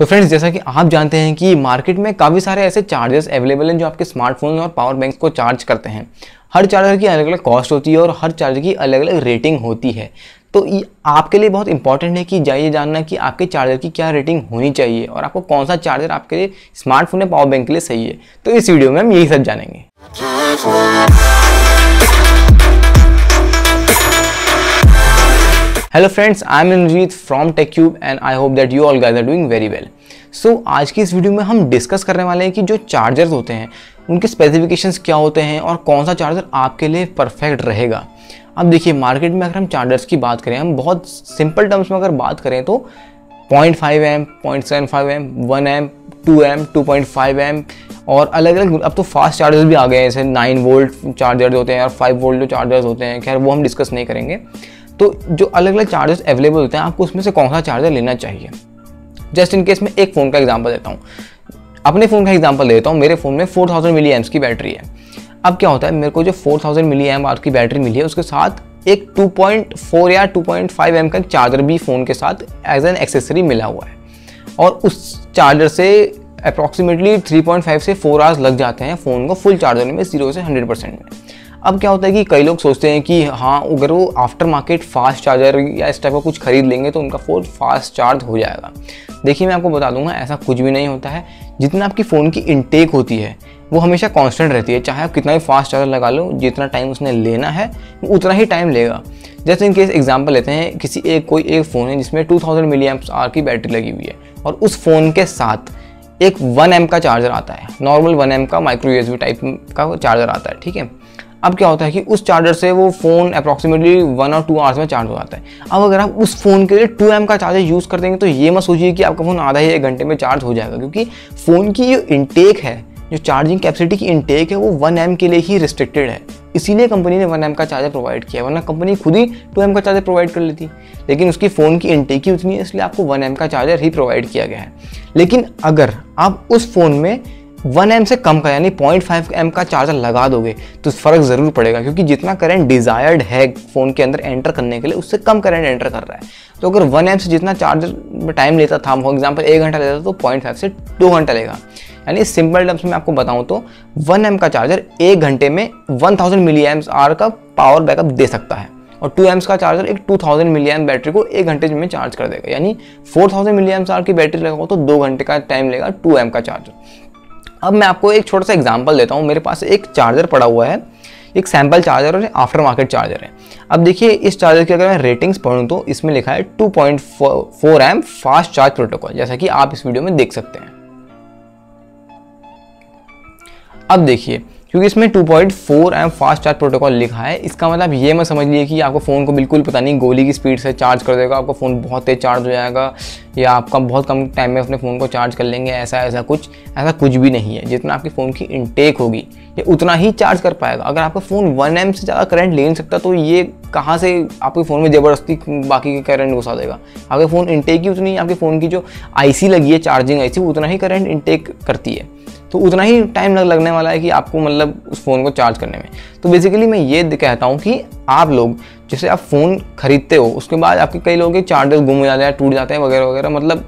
तो फ्रेंड्स जैसा कि आप जानते हैं कि मार्केट में काफ़ी सारे ऐसे चार्जर्स अवेलेबल हैं जो आपके स्मार्टफोन और पावर बैंक को चार्ज करते हैं। हर चार्जर की अलग अलग कॉस्ट होती है और हर चार्जर की अलग अलग रेटिंग होती है। तो ये आपके लिए बहुत इंपॉर्टेंट है कि जाइए जानना कि आपके चार्जर की क्या रेटिंग होनी चाहिए और आपको कौन सा चार्जर आपके लिए स्मार्टफोन या पावर बैंक के लिए सही है। तो इस वीडियो में हम यही सब जानेंगे। Hello friends, I am Ranjit from Tech Cube and I hope that you all guys are doing very well. So आज की इस वीडियो में हम डिस्कस करने वाले हैं कि जो चार्जर्स होते हैं उनके स्पेसिफिकेशंस क्या होते हैं और कौन सा चार्जर आपके लिए परफेक्ट रहेगा। अब देखिए, मार्केट में अगर हम चार्जर्स की बात करें, हम बहुत सिंपल टर्म्स में अगर बात करें तो 0.5 amp, 0.75 amp, 1 amp, 2 amp, 2.5 amp और अलग अलग अब तो फास्ट चार्जर्स भी आ गए हैं, जैसे 9 वोल्ट चार्जर्स होते हैं और 5 वोल्ट जो चार्जर्स होते हैं। खैर वो हम डिस्कस नहीं करेंगे। तो जो अलग अलग चार्जर्स अवेलेबल होते हैं, आपको उसमें से कौन सा चार्जर लेना चाहिए। जस्ट इन केस मैं एक फ़ोन का एग्जांपल देता हूँ, अपने फ़ोन का एग्जांपल देता हूँ। मेरे फ़ोन में 4000 mAh की बैटरी है। अब क्या होता है, मेरे को जो 4000 mAh की बैटरी मिली है उसके साथ एक 2.4 या 2.5 एम का चार्जर भी फ़ोन के साथ एज एन एक्सेसरी मिला हुआ है और उस चार्जर से अप्रॉक्सीमेटली 3.5 से 4 आवर्स लग जाते हैं फ़ोन को फुल चार्ज होने में, 0 से 100% में। अब क्या होता है कि कई लोग सोचते हैं कि हाँ, अगर वो आफ्टर मार्केट फास्ट चार्जर या इस टाइप का कुछ खरीद लेंगे तो उनका फ़ोन फास्ट चार्ज हो जाएगा। देखिए, मैं आपको बता दूंगा, ऐसा कुछ भी नहीं होता है। जितना आपकी फ़ोन की इनटेक होती है वो हमेशा कांस्टेंट रहती है, चाहे आप कितना भी फास्ट चार्जर लगा लो। जितना टाइम उसने लेना है उतना ही टाइम लेगा। जैसे इन केस एग्जाम्पल लेते हैं, किसी एक कोई एक फ़ोन है जिसमें 2000 mAh की बैटरी लगी हुई है और उस फ़ोन के साथ एक 1 एम का चार्जर आता है, नॉर्मल 1 एम का माइक्रो USB टाइप का चार्जर आता है, ठीक है। अब क्या होता है कि उस चार्जर से वो फ़ोन अप्रॉक्सीमेटली 1 और 2 आवर्स में चार्ज हो जाता है। अब अगर आप उस फ़ोन के लिए 2 एम का चार्जर यूज़ कर देंगे तो ये मत सोचिए कि आपका फ़ोन आधा या 1 घंटे में चार्ज हो जाएगा, क्योंकि फ़ोन की जो इनटेक है, जो चार्जिंग कैपेसिटी की इनटेक है वो 1 एम के लिए ही रिस्ट्रिक्टेड है। इसीलिए कंपनी ने 1 एम का चार्जर प्रोवाइड किया, वरना कंपनी खुद ही 2 एम का चार्जर प्रोवाइड कर लेती, लेकिन उसकी फ़ोन की इनटेक ही उतनी है, इसलिए आपको 1 एम का चार्जर ही प्रोवाइड किया गया है। लेकिन अगर आप उस फ़ोन में 1 एम से कम का यानी 0.5 एम का चार्जर लगा दोगे तो फ़र्क ज़रूर पड़ेगा, क्योंकि जितना करंट डिज़ायर्ड है फ़ोन के अंदर एंटर करने के लिए उससे कम करंट एंटर कर रहा है। तो अगर 1 एम से जितना चार्जर में टाइम लेता था, फॉर एग्जांपल 1 घंटा लेता था, तो 0.5 से 2 घंटा लेगा। यानी सिंपल टर्म्स में आपको बताऊँ तो 1 एम का चार्जर 1 घंटे में 1000 mAh का पावर बैकअप दे सकता है और 2 एम्स का चार्जर एक 2000 mAh बैटरी को 1 घंटे में चार्ज कर देगा। यानी 4000 mAh की बैटरी लगाओ तो 2 घंटे का टाइम लेगा 2 एम का चार्जर। अब मैं आपको एक छोटा सा एग्जांपल देता हूँ। मेरे पास एक चार्जर पड़ा हुआ है, एक सैम्पल चार्जर और आफ्टर मार्केट चार्जर है। अब देखिए, इस चार्जर की अगर मैं रेटिंग्स पढ़ूँ तो इसमें लिखा है 2.4 एम फास्ट चार्ज प्रोटोकॉल, जैसा कि आप इस वीडियो में देख सकते हैं। अब देखिए, क्योंकि इसमें 2.4 एम फास्ट चार्ज प्रोटोकॉल लिखा है, इसका मतलब ये मत समझिए कि आपको फ़ोन को बिल्कुल पता नहीं गोली की स्पीड से चार्ज कर देगा, आपका फ़ोन बहुत तेज़ चार्ज हो जाएगा या आपका बहुत कम टाइम में अपने फ़ोन को चार्ज कर लेंगे। ऐसा कुछ भी नहीं है। जितना आपके फ़ोन की इनटेक होगी ये उतना ही चार्ज कर पाएगा। अगर आपका फ़ोन 1 एम से ज़्यादा करंट ले नहीं सकता तो ये कहाँ से आपके फ़ोन में ज़बरदस्ती बाकी के करंट घुसा देगा। आपके फ़ोन इनटेक ही उतनी, आपके फ़ोन की जो IC लगी है, चार्जिंग IC, उतना ही करंट इनटेक करती है, तो उतना ही टाइम लगने वाला है कि आपको मतलब उस फ़ोन को चार्ज करने में। तो बेसिकली मैं ये कहता हूँ कि आप लोग जैसे आप फ़ोन खरीदते हो उसके बाद आपके कई लोगों के चार्जर गुम हो जाते हैं, टूट जाते हैं वगैरह वगैरह। मतलब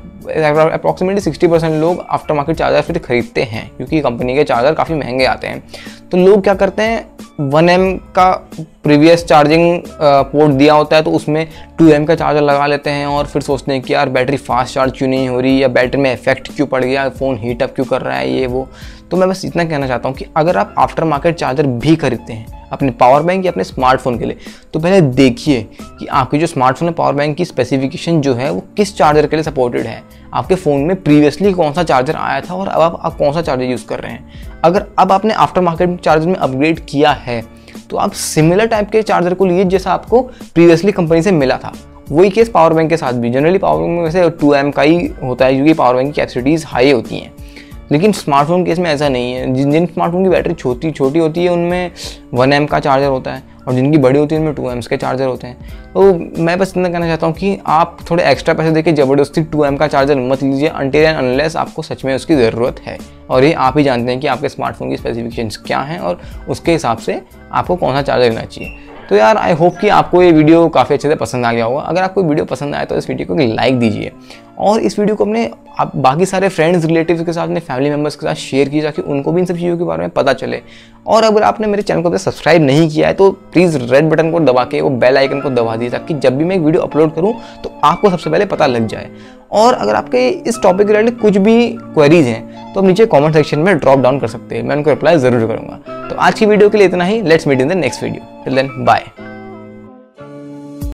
अप्रॉक्सीमेटली 60% लोग आफ्टर मार्केट चार्जर फिर खरीदते हैं, क्योंकि कंपनी के चार्जर काफ़ी महंगे आते हैं। तो लोग क्या करते हैं, 1 एम का प्रीवियस चार्जिंग पोर्ट दिया होता है तो उसमें 2 एम का चार्जर लगा लेते हैं और फिर सोचते हैं कि यार बैटरी फास्ट चार्ज क्यों नहीं हो रही, या बैटरी में इफेक्ट क्यों पड़ गया, फ़ोन हीटअप क्यों कर रहा है, ये वो। तो मैं बस इतना कहना चाहता हूँ कि अगर आप आफ्टर मार्केट चार्जर भी खरीदते हैं अपने पावर बैंक या अपने स्मार्टफोन के लिए, तो पहले देखिए कि आपके जो स्मार्टफोन है पावर बैंक की स्पेसिफिकेशन जो है वो किस चार्जर के लिए सपोर्टेड है, आपके फ़ोन में प्रीवियसली कौन सा चार्जर आया था और अब आप कौन सा चार्जर यूज़ कर रहे हैं। अगर अब आपने आफ्टर मार्केट चार्जर में अपग्रेड किया है तो आप सिमिलर टाइप के चार्जर को लीजिए जैसा आपको प्रीवियसली कंपनी से मिला था। वही केस पावर बैंक के साथ भी। जनरली पावर बैंक में वैसे 2 एम का ही होता है, क्योंकि पावर बैंक की कैपेसिटीज़ हाई होती हैं, लेकिन स्मार्टफोन केस में ऐसा नहीं है। जिन स्मार्टफोन की बैटरी छोटी होती है उनमें 1 एम का चार्जर होता है और जिनकी बड़ी होती है उनमें 2 एम्स के चार्जर होते हैं। तो मैं बस इतना कहना चाहता हूँ कि आप थोड़े एक्स्ट्रा पैसे देके ज़बरदस्ती 2 एम का चार्जर मत लीजिए अनटिल एंड अनलेस आपको सच में उसकी ज़रूरत है। और ये आप ही जानते हैं कि आपके स्मार्टफोन की स्पेसिफिकेशंस क्या हैं और उसके हिसाब से आपको कौन सा चार्जर लेना चाहिए। तो यार, आई होप कि आपको ये वीडियो काफ़ी अच्छे से पसंद आ गया होगा। अगर आपको वीडियो पसंद आए तो इस वीडियो को लाइक दीजिए और इस वीडियो को अपने आप बाकी सारे फ्रेंड्स, रिलेटिव्स के साथ, अपने फैमिली मेम्बर्स के साथ शेयर किया ताकि उनको भी इन सब चीज़ों के बारे में पता चले। और अगर आपने मेरे चैनल को अभी सब्सक्राइब नहीं किया है तो प्लीज़ रेड बटन को दबा के वो बेल आइकन को दबा दीजिए ताकि जब भी मैं एक वीडियो अपलोड करूँ तो आपको सबसे पहले पता लग जाए। और अगर आपके इस टॉपिक के रिलेटेड कुछ भी क्वेरीज हैं तो आप नीचे कॉमेंट सेक्शन में ड्रॉप डाउन कर सकते हैं, मैं उनको रिप्लाई ज़रूर करूँगा। तो आज की वीडियो के लिए इतना ही। Let's meet in the next video. Till then bye.